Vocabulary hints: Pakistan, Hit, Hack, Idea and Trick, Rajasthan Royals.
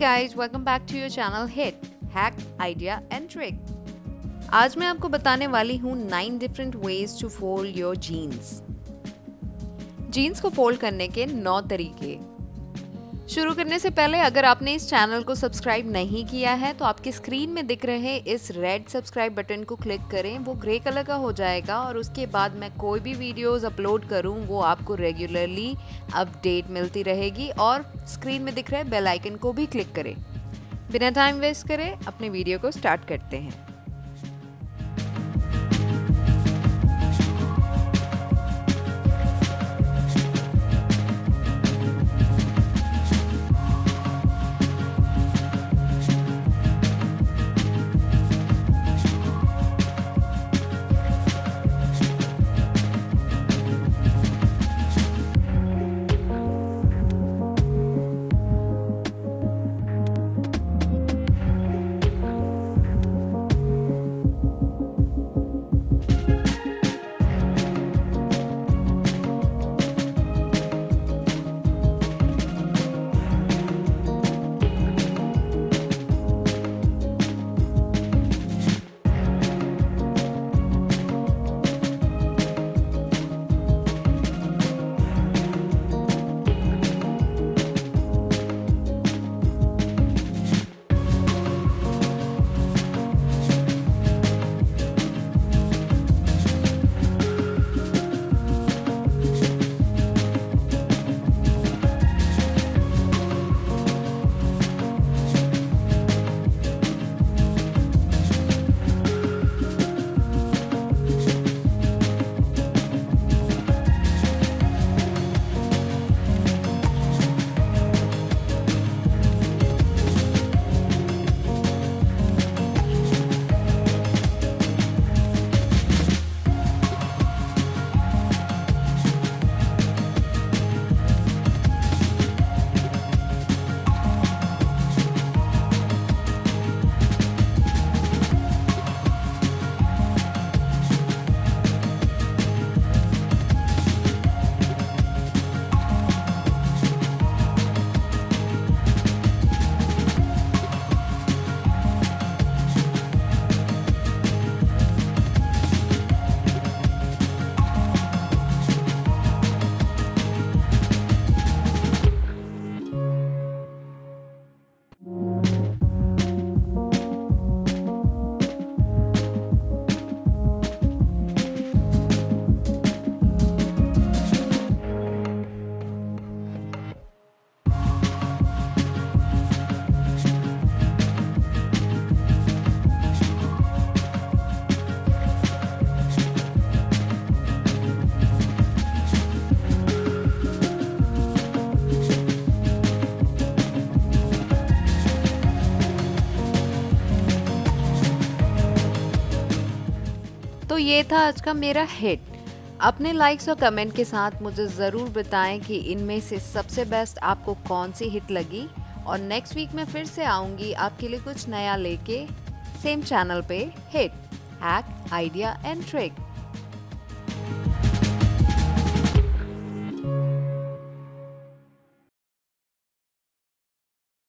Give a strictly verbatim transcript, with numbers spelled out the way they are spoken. guys, welcome back to your channel Hit, Hack, Idea and Trick. आज मैं आपको बताने वाली हूँ nine different ways to fold your jeans. Jeans को fold करने के नौ तरीके. शुरू करने से पहले अगर आपने इस चैनल को सब्सक्राइब नहीं किया है तो आपकी स्क्रीन में दिख रहे इस रेड सब्सक्राइब बटन को क्लिक करें. वो ग्रे कलर का हो जाएगा और उसके बाद मैं कोई भी वीडियोस अपलोड करूं वो आपको रेगुलरली अपडेट मिलती रहेगी. और स्क्रीन में दिख रहे बेल आइकन को भी क्लिक करें. बिना टाइम वेस्ट करें अपने वीडियो को स्टार्ट करते हैं. तो ये था आज का मेरा हिट. अपने लाइक्स और कमेंट के साथ मुझे ज़रूर बताएं कि इनमें से सबसे बेस्ट आपको कौन सी हिट लगी. और नेक्स्ट वीक मैं फिर से आऊँगी आपके लिए कुछ नया लेके सेम चैनल पे, hit, hack, idea and trick.